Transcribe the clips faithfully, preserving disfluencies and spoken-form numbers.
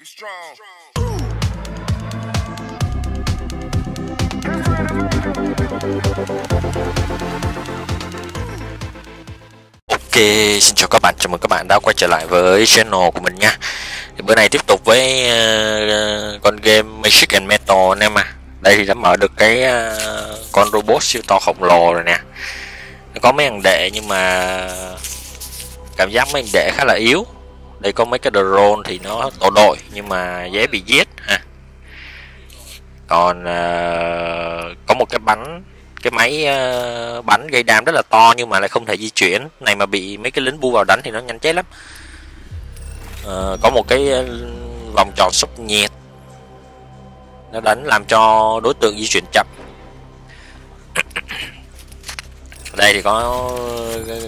Get strong. Ok, xin chào các bạn, chào mừng các bạn đã quay trở lại với channel của mình nha. Thì bữa nay tiếp tục với uh, con game Magic and Metal anh em à. Đây thì đã mở được cái uh, con robot siêu to khổng lồ rồi nè. Nó có mấy thằng đệ nhưng mà cảm giác mấy thằng đệ khá là yếu. Đây có mấy cái drone thì nó tổ đội nhưng mà dễ bị giết ha. Còn uh, có một cái bánh cái máy uh, bánh gây đam rất là to nhưng mà lại không thể di chuyển. Này mà bị mấy cái lính bu vào đánh thì nó nhanh chết lắm. Uh, có một cái vòng tròn sốc nhiệt nó đánh làm cho đối tượng di chuyển chậm. Ở đây thì có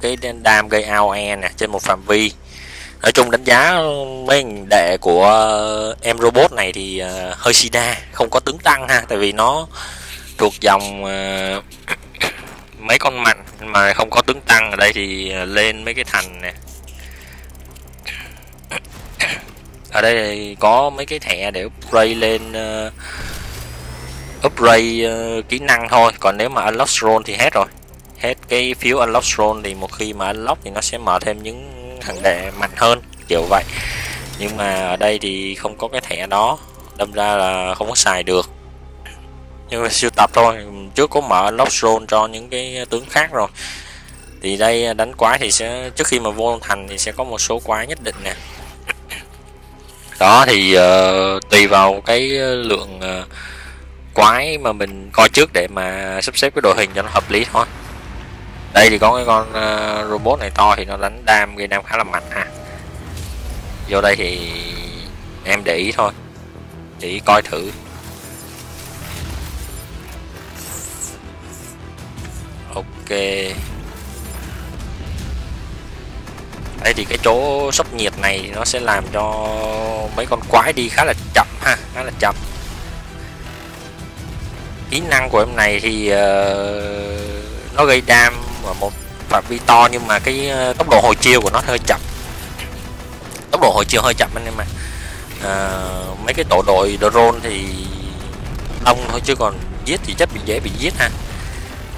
cái đam gây a o e nè trên một phạm vi. Nói chung đánh giá mấy đệ của em robot này thì hơi sida, không có tướng tăng ha, tại vì nó thuộc dòng uh, mấy con mạnh mà không có tướng tăng. Ở đây thì lên mấy cái thành nè, ở đây thì có mấy cái thẻ để upgrade lên uh, upgrade uh, kỹ năng thôi, còn nếu mà unlock role thì hết rồi, hết cái phiếu unlock role thì một khi mà unlock thì nó sẽ mở thêm những thằng đệ mạnh hơn kiểu vậy. Nhưng mà ở đây thì không có cái thẻ đó, đâm ra là không có xài được. Nhưng mà siêu tập thôi, trước có mở lock zone cho những cái tướng khác rồi. Thì đây đánh quái thì sẽ trước khi mà vô thành thì sẽ có một số quái nhất định nè. Đó thì uh, tùy vào cái lượng uh, quái mà mình coi trước để mà sắp xếp cái đội hình cho nó hợp lý thôi. Đây thì có cái con uh, robot này to thì nó đánh đam gây đam khá là mạnh ha. Vô đây thì em để ý thôi, để ý coi thử. Ok, đây thì cái chỗ sốc nhiệt này nó sẽ làm cho mấy con quái đi khá là chậm ha, khá là chậm. Kỹ năng của em này thì uh, nó gây đam và một phạm vi to nhưng mà cái tốc độ hồi chiêu của nó hơi chậm, tốc độ hồi chiêu hơi chậm anh em ạ. À, mấy cái tổ đội drone thì đông thôi chứ còn giết thì chắc bị dễ bị giết ha.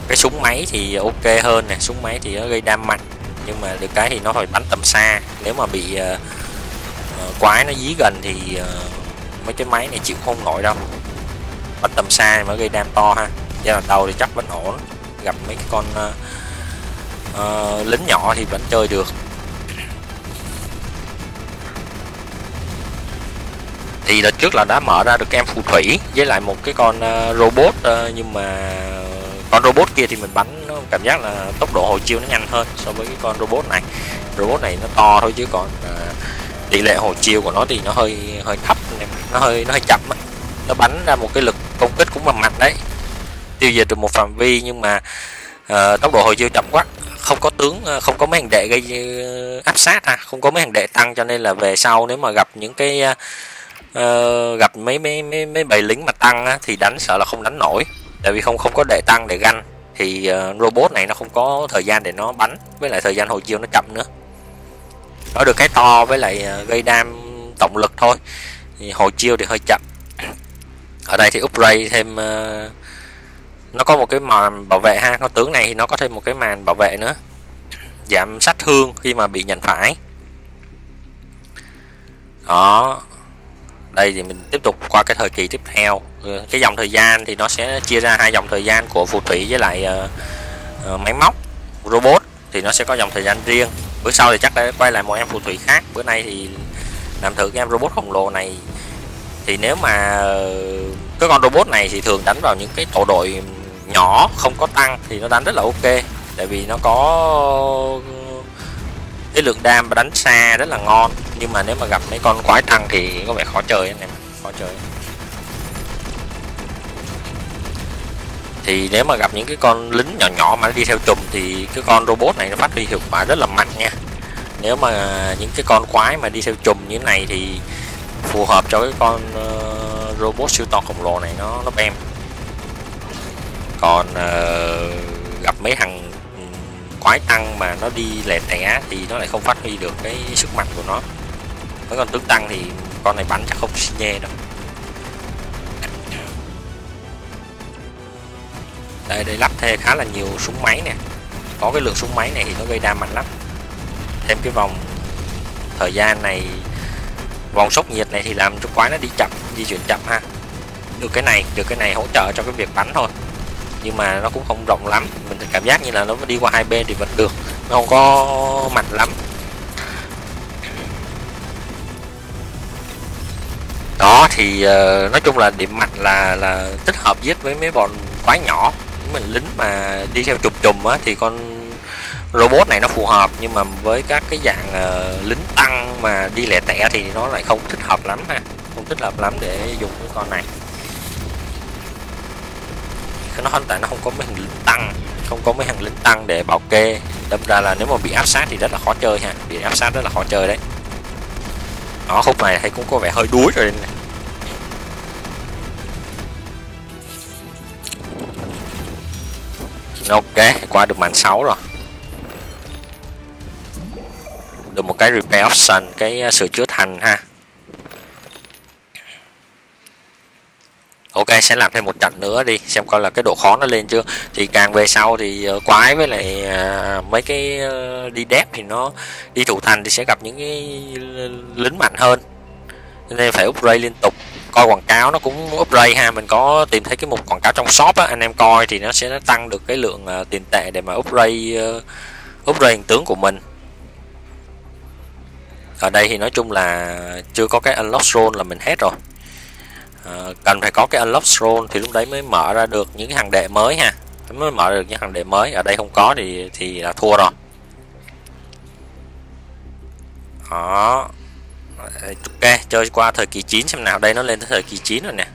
Cái súng máy thì ok hơn nè, súng máy thì nó gây đam mạnh nhưng mà được cái thì nó phải bắn tầm xa, nếu mà bị uh, quái nó dí gần thì uh, mấy cái máy này chịu không nổi đâu. Bắn tầm xa mới gây đam to ha. Giai đoạn đầu thì chắc vẫn ổn, gặp mấy cái con uh, Uh, lính nhỏ thì vẫn chơi được. Thì đợt trước là đã mở ra được em phù thủy với lại một cái con uh, robot, uh, nhưng mà con robot kia thì mình bắn nó cảm giác là tốc độ hồi chiêu nó nhanh hơn so với cái con robot này. Robot này nó to thôi chứ còn uh, tỷ lệ hồi chiêu của nó thì nó hơi hơi thấp, nó hơi nó hơi chậm ấy. Nó bắn ra một cái lực công kích cũng bằng mạnh đấy, tiêu diệt được một phạm vi nhưng mà uh, tốc độ hồi chiêu chậm quá. Không có tướng, không có mấy hàng đệ gây áp sát ha, không có mấy hàng đệ tăng, cho nên là về sau nếu mà gặp những cái uh, gặp mấy mấy mấy mấy bầy lính mà tăng á, thì đánh sợ là không đánh nổi, tại vì không không có đệ tăng để ganh. Thì uh, robot này nó không có thời gian để nó bắn, với lại thời gian hồi chiêu nó chậm nữa. Nó được cái to với lại uh, gây đam tổng lực thôi, thì hồi chiêu thì hơi chậm. Ở đây thì upgrade thêm uh, nó có một cái màn bảo vệ ha, con tướng này thì nó có thêm một cái màn bảo vệ nữa, giảm sát thương khi mà bị nhận phải. Đó, đây thì mình tiếp tục qua cái thời kỳ tiếp theo. Cái dòng thời gian thì nó sẽ chia ra hai dòng thời gian của phù thủy với lại uh, uh, máy móc robot, thì nó sẽ có dòng thời gian riêng. Bữa sau thì chắc đã quay lại một em phù thủy khác. Bữa nay thì làm thử cái em robot khổng lồ này. Thì nếu mà cái con robot này thì thường đánh vào những cái tổ đội nhỏ không có tăng thì nó đánh rất là ok, tại vì nó có cái lượng đam và đánh xa rất là ngon. Nhưng mà nếu mà gặp mấy con quái tăng thì có vẻ khó chơi anh em, khó chơi. Thì nếu mà gặp những cái con lính nhỏ nhỏ mà nó đi theo chùm thì cái con robot này nó phát huy hiệu quả rất là mạnh nha. Nếu mà những cái con quái mà đi theo chùm như thế này thì phù hợp cho cái con uh, robot siêu to khổng lồ này nó nó bem. Còn uh, gặp mấy thằng quái tăng mà nó đi lẻ tẻ thì nó lại không phát huy được cái sức mạnh của nó. Mấy con tướng tăng thì con này bắn chắc không nhẹ đâu. Đây, đây lắp thêm khá là nhiều súng máy nè, có cái lượng súng máy này thì nó gây đa mạnh lắm. Thêm cái vòng thời gian này, vòng sốc nhiệt này thì làm cho quái nó đi chậm, di chuyển chậm ha. Được cái này, được cái này hỗ trợ cho cái việc bắn thôi, nhưng mà nó cũng không rộng lắm, mình cảm giác như là nó đi qua hai bên thì vẫn được, nó không có mạnh lắm. Đó thì uh, nói chung là điểm mạnh là là tích hợp giết với mấy bọn quái nhỏ. Mình lính mà đi theo chụp chùm á thì con robot này nó phù hợp, nhưng mà với các cái dạng uh, lính tăng mà đi lẻ tẻ thì nó lại không thích hợp lắm ha, không thích hợp lắm để dùng cái con này. Nó không, tại nó không có mấy hàng lính tăng, không có mấy hàng lính tăng để bảo kê, đâm ra là nếu mà bị áp sát thì rất là khó chơi ha, bị áp sát rất là khó chơi đấy. Nó khúc này thấy cũng có vẻ hơi đuối rồi này. Ok, qua được màn sáu rồi, được một cái repair option, cái sửa chữa thành ha. Ok, sẽ làm thêm một trận nữa đi, xem coi là cái độ khó nó lên chưa. Thì càng về sau thì quái với lại mấy cái đi đép thì nó đi thủ thành thì sẽ gặp những cái lính mạnh hơn, nên phải upgrade liên tục. Coi quảng cáo nó cũng upgrade ha, mình có tìm thấy cái mục quảng cáo trong shop á, anh em coi thì nó sẽ tăng được cái lượng tiền tệ để mà upgrade upgrade hình tướng của mình. Ở đây thì nói chung là chưa có cái unlock zone là mình hết rồi. Uh, cần phải có cái unlock zone thì lúc đấy mới mở ra được những hàng đệ mới ha, mới mở được những hàng đệ mới. Ở đây không có thì thì là thua rồi. Đó, ok, chơi qua thời kỳ chín xem nào. Đây nó lên tới thời kỳ chín rồi nè.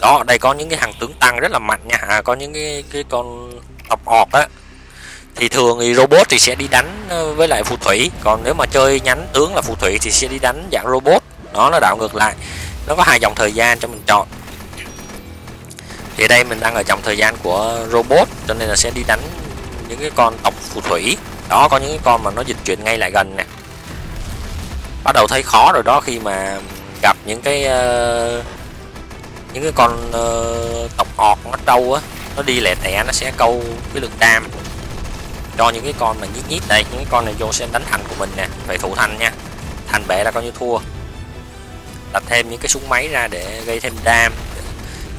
Đó, đây có những cái hàng tướng tăng rất là mạnh nha, à, có những cái cái con tập ọt á thì thường thì robot thì sẽ đi đánh với lại phù thủy, còn nếu mà chơi nhánh tướng là phù thủy thì sẽ đi đánh dạng robot. Đó, nó đảo ngược lại, nó có hai dòng thời gian cho mình chọn. Thì đây mình đang ở dòng thời gian của robot cho nên là sẽ đi đánh những cái con tộc phù thủy. Đó, có những cái con mà nó dịch chuyển ngay lại gần nè, bắt đầu thấy khó rồi đó, khi mà gặp những cái uh, những cái con uh, tộc ọt nó trâu á, nó đi lẻ tẻ nó sẽ câu cái lực đam cho những cái con mà nhít nhít. Đây những cái con này vô sẽ đánh thành của mình nè, phải thủ thành nha, thành bể là coi như thua. Đặt thêm những cái súng máy ra để gây thêm đam.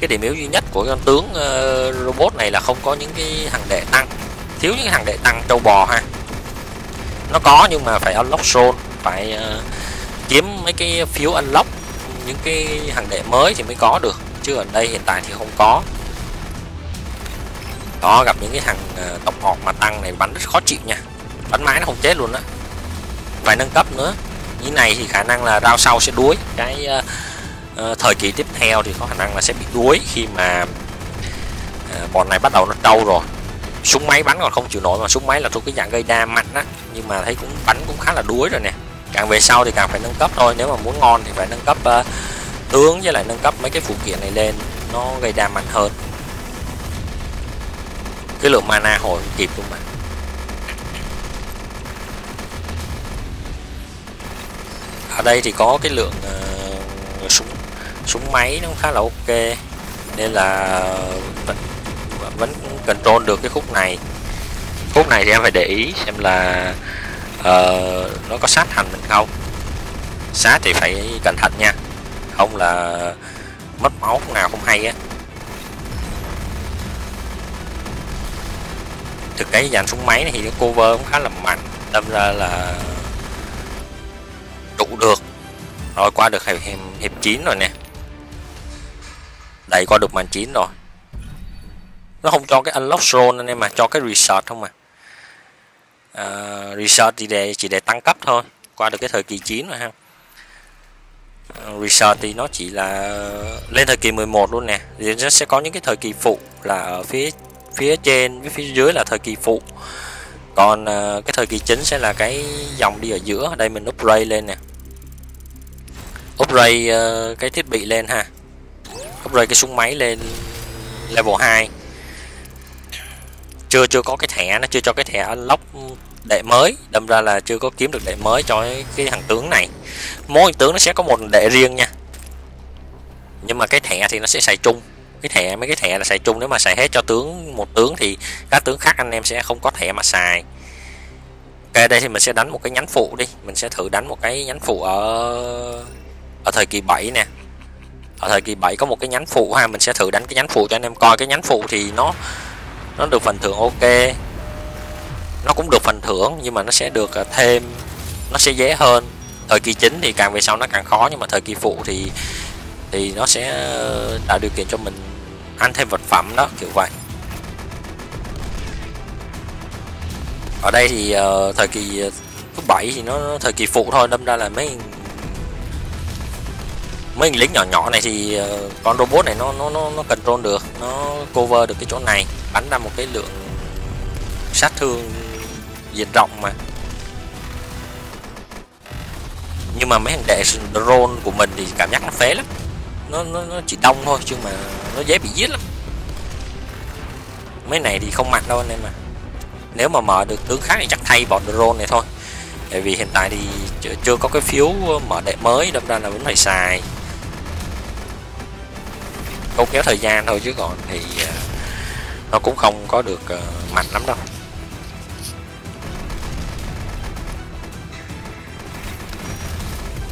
Cái điểm yếu duy nhất của con tướng uh, robot này là không có những cái hàng đệ tăng, thiếu những hàng đệ tăng trâu bò ha. Nó có nhưng mà phải unlock zone, phải uh, kiếm mấy cái phiếu unlock những cái hàng đệ mới thì mới có được, chứ ở đây hiện tại thì không có. Đó, gặp những cái thằng uh, tộc họp mà tăng này bắn rất khó chịu nha, bắn mãi nó không chết luôn á. Phải nâng cấp nữa. Như này thì khả năng là rao sau sẽ đuối. Cái uh, uh, thời kỳ tiếp theo thì có khả năng là sẽ bị đuối, khi mà uh, bọn này bắt đầu nó trâu rồi, súng máy bắn còn không chịu nổi, mà súng máy là thuộc cái dạng gây đa mạnh á, nhưng mà thấy cũng bắn cũng khá là đuối rồi nè. Càng về sau thì càng phải nâng cấp thôi, nếu mà muốn ngon thì phải nâng cấp uh, tướng với lại nâng cấp mấy cái phụ kiện này lên, nó gây đa mạnh hơn. Cái lượng mana hồi không kịp luôn mà. Ở đây thì có cái lượng uh, súng súng máy nó khá là ok, nên là vẫn, vẫn control được cái khúc này. Khúc này thì em phải để ý xem là uh, nó có sát hành mình không. Sát thì phải cẩn thận nha, không là mất máu nào không hay á. Thực cái dàn súng máy này thì cái cover cũng khá là mạnh, đâm ra là trụ được rồi. Qua được hiệp, hiệp chín rồi nè, đẩy qua được màn chín rồi. Nó không cho cái unlock zone anh em, mà cho cái research không mà. uh, research thì để chỉ để tăng cấp thôi. Qua được cái thời kỳ chín rồi ha. uh, research thì nó chỉ là lên thời kỳ mười một luôn nè, thì nó sẽ có những cái thời kỳ phụ là ở phía phía trên với phía dưới là thời kỳ phụ, còn uh, cái thời kỳ chính sẽ là cái dòng đi ở giữa. Ở đây mình upgrade lên nè, upgrade uh, cái thiết bị lên ha, upgrade cái súng máy lên level hai. Chưa chưa có cái thẻ, nó chưa cho cái thẻ unlock đệ mới, đâm ra là chưa có kiếm được đệ mới cho cái hàng tướng này. Mỗi con tướng nó sẽ có một đệ riêng nha, nhưng mà cái thẻ thì nó sẽ xài chung. Cái thẻ, mấy cái thẻ là xài chung, nếu mà xài hết cho tướng một tướng thì các tướng khác anh em sẽ không có thẻ mà xài. Ok, đây thì mình sẽ đánh một cái nhánh phụ đi, mình sẽ thử đánh một cái nhánh phụ ở ở thời kỳ bảy nè. Ở thời kỳ bảy có một cái nhánh phụ ha, mình sẽ thử đánh cái nhánh phụ cho anh em coi. Cái nhánh phụ thì nó nó được phần thưởng ok, nó cũng được phần thưởng nhưng mà nó sẽ được thêm, nó sẽ dễ hơn. Thời kỳ chính thì càng về sau nó càng khó, nhưng mà thời kỳ phụ thì thì nó sẽ tạo điều kiện cho mình ăn thêm vật phẩm đó, kiểu vậy. Ở đây thì uh, thời kỳ thứ bảy thì nó, nó thời kỳ phụ thôi, đâm ra là mấy mấy lính nhỏ nhỏ này thì uh, con robot này nó nó nó nó control được, nó cover được cái chỗ này, bắn ra một cái lượng sát thương diện rộng mà. Nhưng mà mấy thằng đệ drone của mình thì cảm giác nó phế lắm, nó nó, nó chỉ đông thôi chứ mà nó dễ bị giết lắm. Mấy này thì không mạnh đâu anh em mà. Nếu mà mở được tướng khác thì chắc thay bọn drone này thôi, bởi vì hiện tại thì chưa, chưa có cái phiếu mở đệ mới, đâm ra là vẫn phải xài, câu kéo thời gian thôi, chứ còn thì nó cũng không có được uh, mạnh lắm đâu.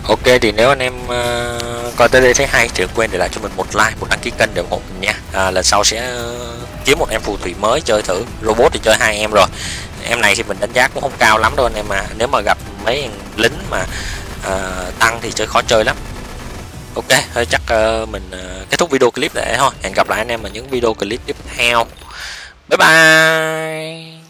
Ok, thì nếu anh em uh, coi tới đây thấy hay thì quên để lại cho mình một like, một đăng ký kênh để ủng hộ mình nha. À, lần sau sẽ uh, kiếm một em phù thủy mới chơi thử. Robot thì chơi hai em rồi, em này thì mình đánh giá cũng không cao lắm đâu anh em, mà nếu mà gặp mấy lính mà uh, tăng thì chơi khó chơi lắm. Ok, thôi chắc uh, mình uh, kết thúc video clip để thôi. Hẹn gặp lại anh em ở những video clip tiếp theo. Bye bye.